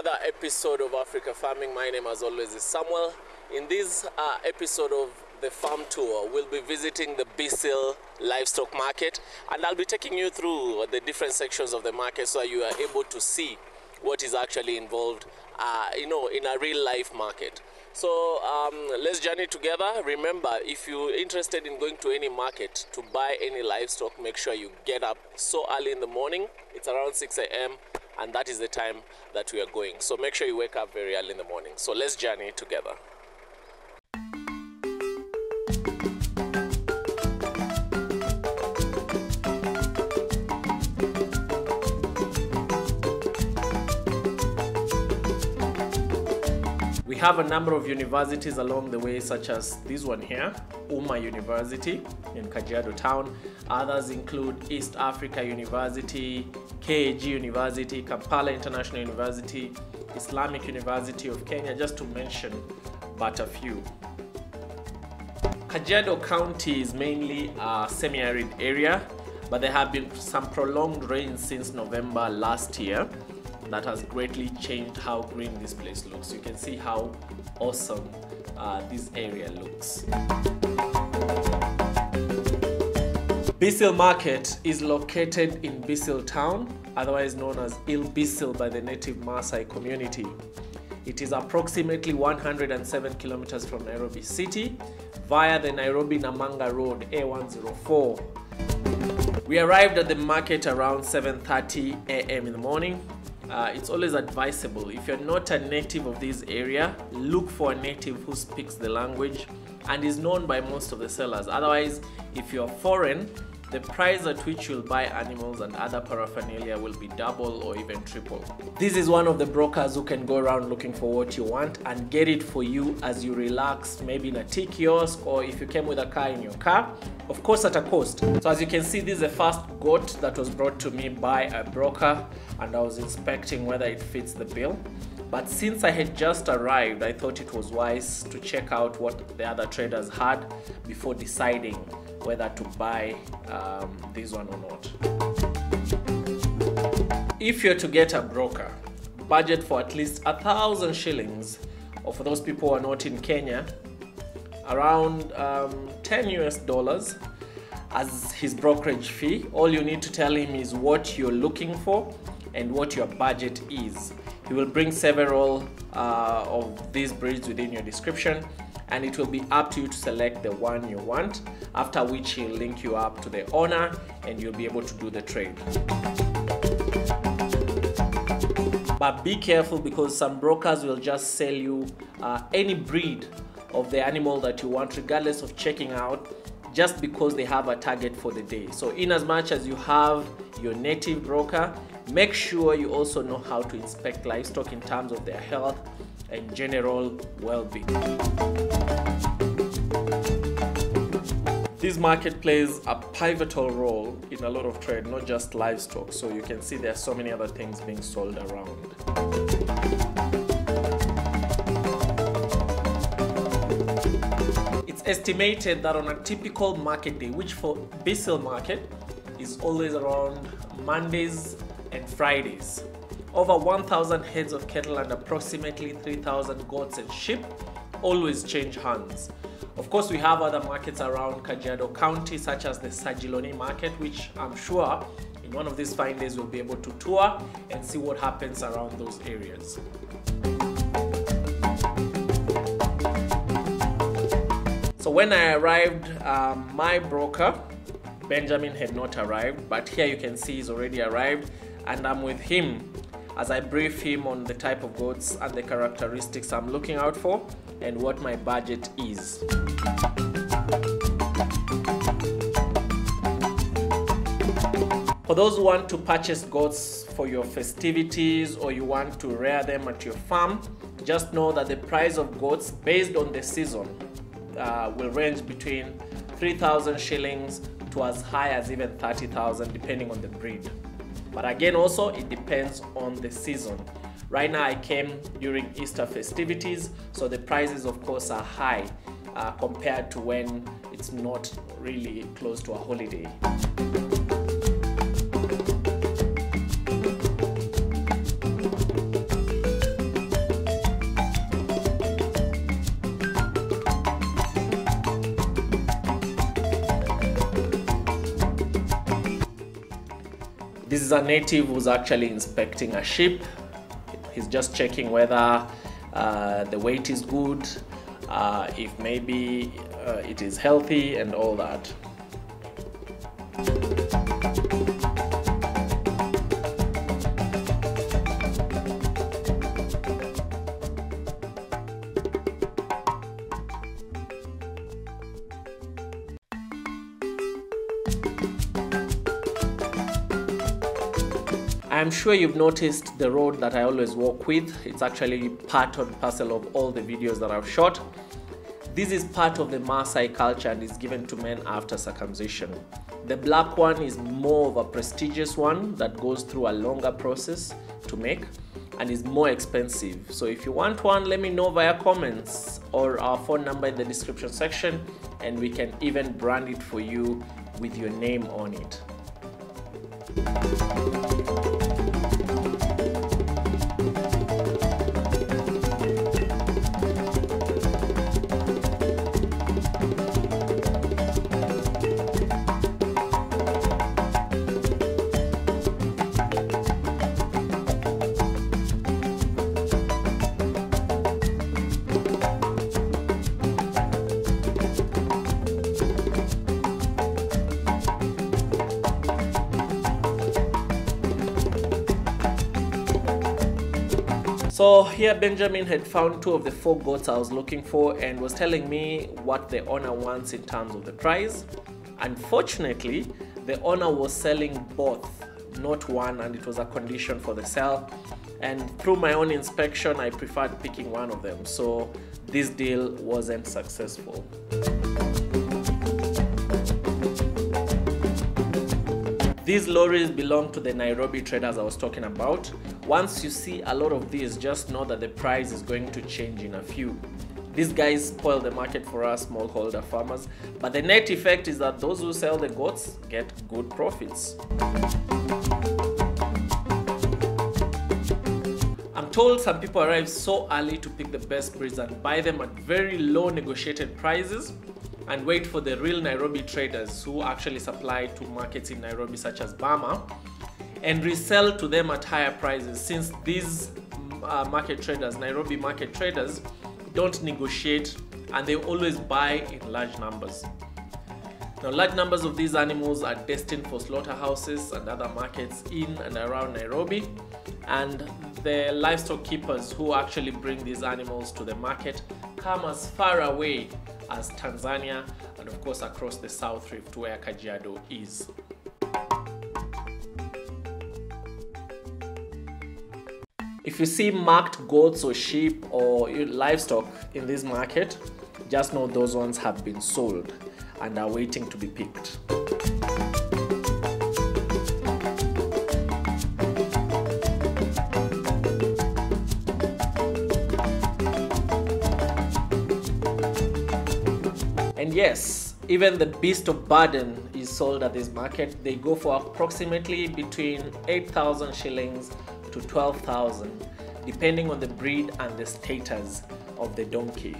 another episode of Africa Farming. My name as always is Samuel. In this episode of the farm tour, we'll be visiting the Bisil livestock market, and I'll be taking you through the different sections of the market so you are able to see what is actually involved in a real life market. So let's journey together. Remember, if you're interested in going to any market to buy any livestock, make sure you get up so early in the morning. It's around 6 a.m. and that is the time that we are going. So make sure you wake up very early in the morning. So let's journey together. We have a number of universities along the way, such as this one here, Uma University in Kajiado town. Others include East Africa University, KAG University, Kampala International University, Islamic University of Kenya, just to mention but a few. Kajiado County is mainly a semi-arid area, but there have been some prolonged rains since November last year. That has greatly changed how green this place looks. You can see how awesome this area looks. Bisil Market is located in Bisil town, otherwise known as Il Bisil by the native Maasai community. It is approximately 107 kilometers from Nairobi city via the Nairobi Namanga Road A104. We arrived at the market around 7:30 a.m. in the morning. It's always advisable, if you're not a native of this area, look for a native who speaks the language and is known by most of the sellers. Otherwise, if you're foreign, the price at which you'll buy animals and other paraphernalia will be double or even triple. This is one of the brokers who can go around looking for what you want and get it for you as you relax, maybe in a tea kiosk, or if you came with a car, in your car, of course at a cost. So as you can see, this is the first goat that was brought to me by a broker, and I was inspecting whether it fits the bill. But since I had just arrived, I thought it was wise to check out what the other traders had before deciding whether to buy this one or not. If you're to get a broker, budget for at least 1,000 shillings, or for those people who are not in Kenya, around $10 as his brokerage fee. All you need to tell him is what you're looking for and what your budget is. He will bring several of these breeds within your description, and it will be up to you to select the one you want, after which he'll link you up to the owner and you'll be able to do the trade. But be careful, because some brokers will just sell you any breed of the animal that you want, regardless of checking out, just because they have a target for the day. So in as much as you have your native broker, make sure you also know how to inspect livestock in terms of their health and general well-being. This market plays a pivotal role in a lot of trade, not just livestock. So you can see there are so many other things being sold around. It's estimated that on a typical market day, which for Bisil market is always around Mondays and Fridays, over 1,000 heads of cattle and approximately 3,000 goats and sheep always change hands. Of course, we have other markets around Kajiado County, such as the Sajiloni Market, which I'm sure in one of these fine days we'll be able to tour and see what happens around those areas. So when I arrived, my broker, Benjamin, had not arrived, but here you can see he's already arrived, and I'm with him as I brief him on the type of goats and the characteristics I'm looking out for and what my budget is. For those who want to purchase goats for your festivities, or you want to rear them at your farm, just know that the price of goats based on the season will range between 3,000 shillings to as high as even 30,000, depending on the breed. But again, also it depends on the season. Right now I came during Easter festivities, so the prices of course are high compared to when it's not really close to a holiday. This is a native who's actually inspecting a sheep. He's just checking whether the weight is good, if maybe it is healthy and all that. I'm sure you've noticed the road that I always walk with. It's actually part and parcel of all the videos that I've shot. This is part of the Maasai culture and is given to men after circumcision. The black one is more of a prestigious one that goes through a longer process to make and is more expensive. So if you want one, let me know via comments or our phone number in the description section, and we can even brand it for you with your name on it. So here Benjamin had found two of the four goats I was looking for and was telling me what the owner wants in terms of the price. Unfortunately, the owner was selling both, not one, and it was a condition for the sale. And through my own inspection, I preferred picking one of them. So this deal wasn't successful. These lorries belong to the Nairobi traders I was talking about. Once you see a lot of these, just know that the price is going to change in a few. These guys spoil the market for us smallholder farmers, but the net effect is that those who sell the goats get good profits. I'm told some people arrive so early to pick the best breeds and buy them at very low negotiated prices, and wait for the real Nairobi traders who actually supply to markets in Nairobi such as Bama and resell to them at higher prices, since these market traders, Nairobi market traders, don't negotiate and they always buy in large numbers. Now, large numbers of these animals are destined for slaughterhouses and other markets in and around Nairobi, and the livestock keepers who actually bring these animals to the market come as far away as Tanzania and of course across the South Rift where Kajiado is. If you see marked goats or sheep or livestock in this market, just know those ones have been sold and are waiting to be picked. And yes, even the beast of burden is sold at this market. They go for approximately between 8,000 shillings to 12,000, depending on the breed and the status of the donkey.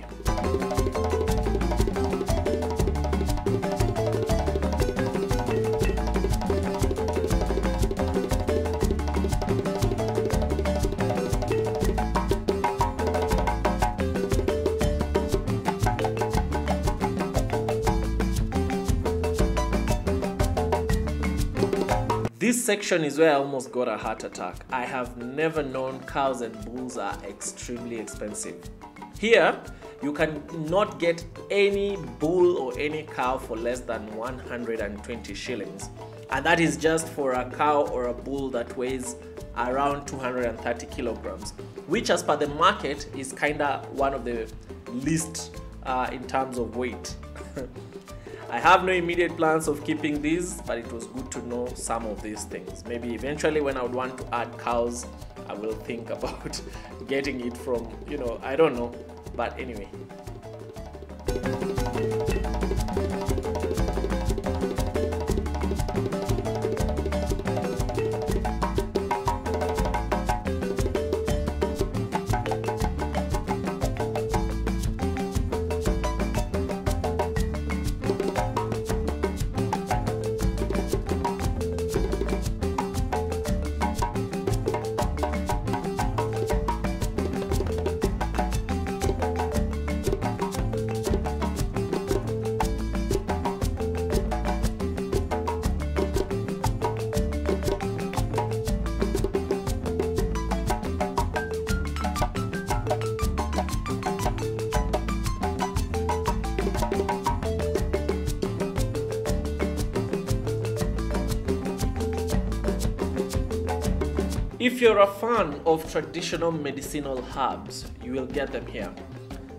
This section is where I almost got a heart attack. I have never known cows and bulls are extremely expensive. Here, you can not get any bull or any cow for less than 120 shillings. And that is just for a cow or a bull that weighs around 230 kilograms, which as per the market is kinda one of the least in terms of weight. I have no immediate plans of keeping these, but it was good to know some of these things. Maybe eventually when I would want to add cows, I will think about getting it from, you know, I don't know. But anyway. If you're a fan of traditional medicinal herbs, you will get them here.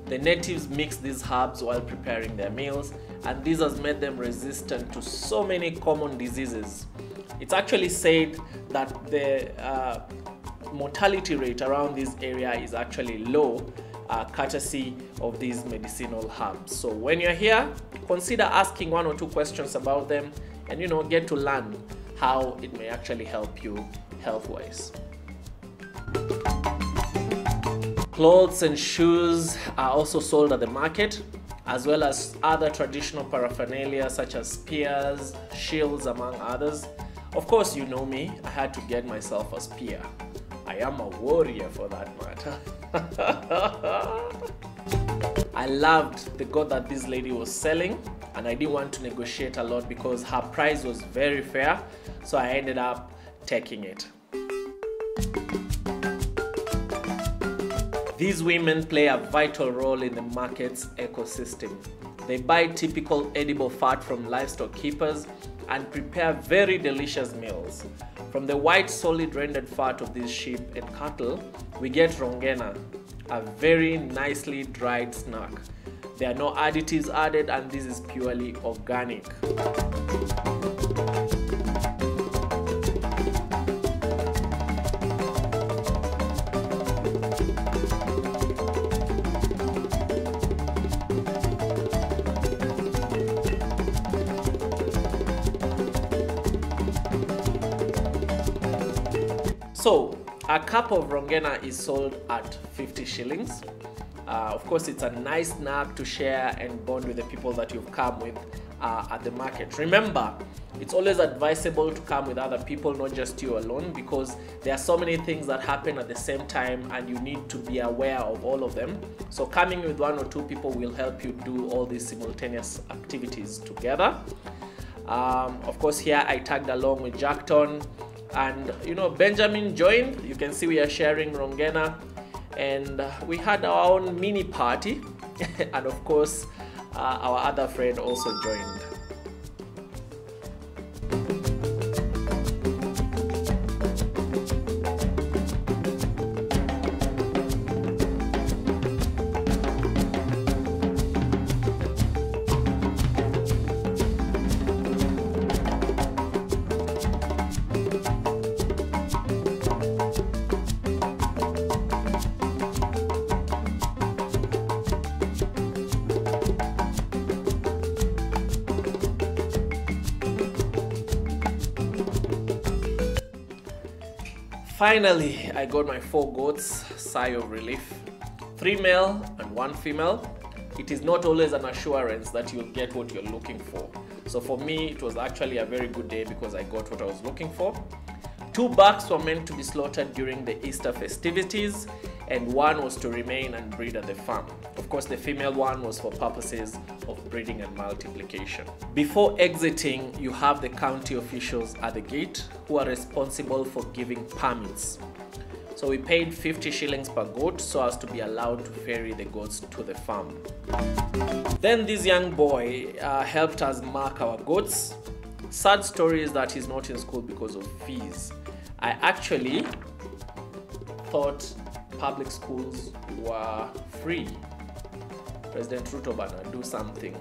The natives mix these herbs while preparing their meals, and this has made them resistant to so many common diseases. It's actually said that the mortality rate around this area is actually low, courtesy of these medicinal herbs. So when you're here, consider asking one or two questions about them, and get to learn how it may actually help you health-wise. Clothes and shoes are also sold at the market, as well as other traditional paraphernalia such as spears, shields, among others. Of course, you know me, I had to get myself a spear. I am a warrior for that matter. I loved the god that this lady was selling, and I didn't want to negotiate a lot because her price was very fair, so I ended up taking it. These women play a vital role in the market's ecosystem. They buy typical edible fat from livestock keepers and prepare very delicious meals. From the white solid rendered fat of these sheep and cattle, we get rongena, a very nicely dried snack. There are no additives added, and this is purely organic. So, a cup of rongena is sold at 50 shillings. Of course, it's a nice snack to share and bond with the people that you've come with at the market. Remember, it's always advisable to come with other people, not just you alone, because there are so many things that happen at the same time and you need to be aware of all of them. So coming with one or two people will help you do all these simultaneous activities together. Of course, here I tagged along with Jackton, and Benjamin joined. You can see we are sharing rongena, and we had our own mini party. And of course our other friend also joined. Finally, I got my 4 goats, sigh of relief. 3 male and 1 female. It is not always an assurance that you'll get what you're looking for. So for me, it was actually a very good day because I got what I was looking for. 2 bucks were meant to be slaughtered during the Easter festivities, and 1 was to remain and breed at the farm. Of course, the female one was for purposes of breeding and multiplication. Before exiting, you have the county officials at the gate who are responsible for giving permits. So we paid 50 shillings per goat so as to be allowed to ferry the goats to the farm. Then this young boy helped us mark our goats. Sad story is that he's not in school because of fees. I actually thought public schools were free. President Ruto Bana, do something.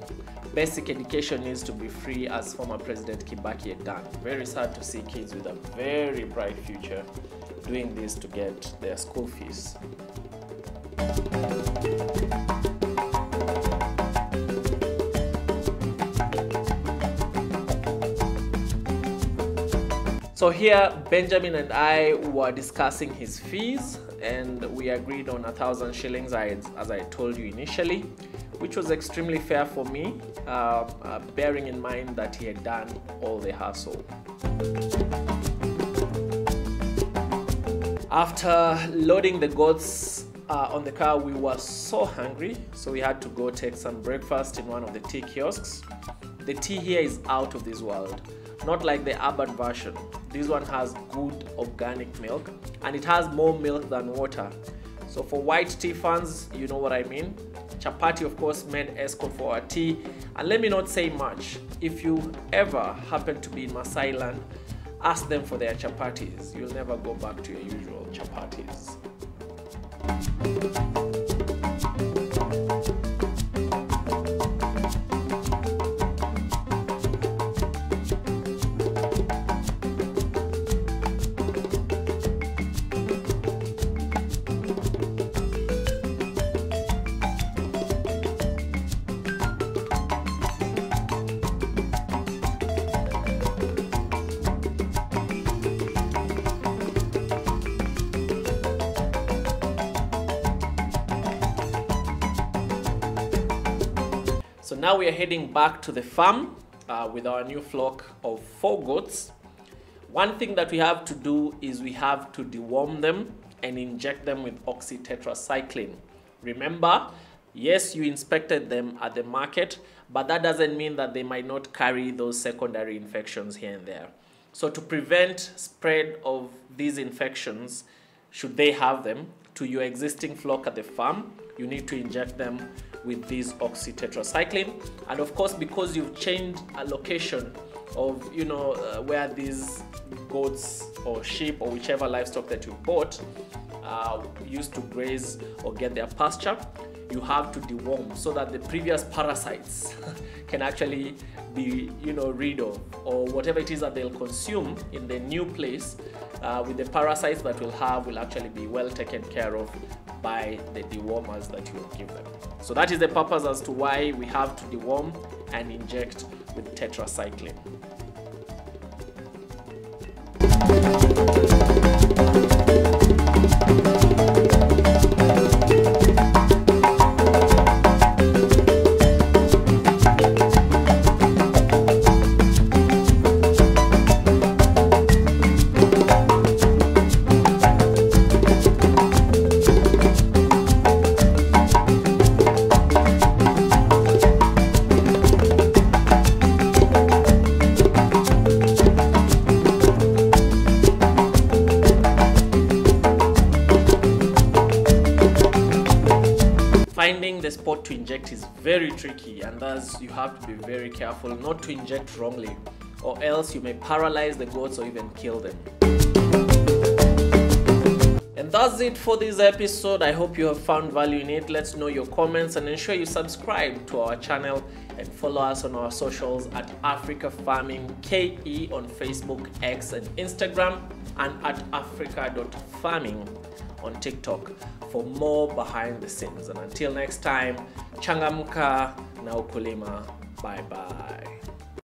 Basic education needs to be free, as former President Kibaki had done. Very sad to see kids with a very bright future doing this to get their school fees. So here, Benjamin and I were discussing his fees, and we agreed on 1,000 shillings, as I told you initially, which was extremely fair for me, bearing in mind that he had done all the hassle. After loading the goats on the car, we were so hungry, so we had to go take some breakfast in one of the tea kiosks. The tea here is out of this world. Not like the urban version. This one has good organic milk, and it has more milk than water. So for white tea fans, you know what I mean. Chapati, of course, made escort for our tea. And let me not say much. If you ever happen to be in Maasai land, Ask them for their chapatis. You'll never go back to your usual chapatis. So now we are heading back to the farm with our new flock of 4 goats. One thing that we have to do is we have to deworm them and inject them with oxytetracycline. Remember, yes, you inspected them at the market, but that doesn't mean that they might not carry those secondary infections here and there. So to prevent spread of these infections, should they have them, to your existing flock at the farm, you need to inject them with this oxytetracycline. And of course, because you've changed a location of where these goats or sheep or whichever livestock that you bought used to graze or get their pasture, you have to deworm so that the previous parasites can actually be rid of, or whatever it is that they'll consume in the new place with the parasites that we'll have will actually be well taken care of by the dewormers that you will give them. So that is the purpose as to why we have to deworm and inject with tetracycline. Finding the spot to inject is very tricky, and thus you have to be very careful not to inject wrongly, or else you may paralyze the goats or even kill them. And that's it for this episode. I hope you have found value in it. Let's know your comments and ensure you subscribe to our channel and follow us on our socials at Africa Farming KE on Facebook, X and Instagram, and at africa.farming on TikTok for more behind the scenes. And until next time, changamka na ukulima. Bye bye.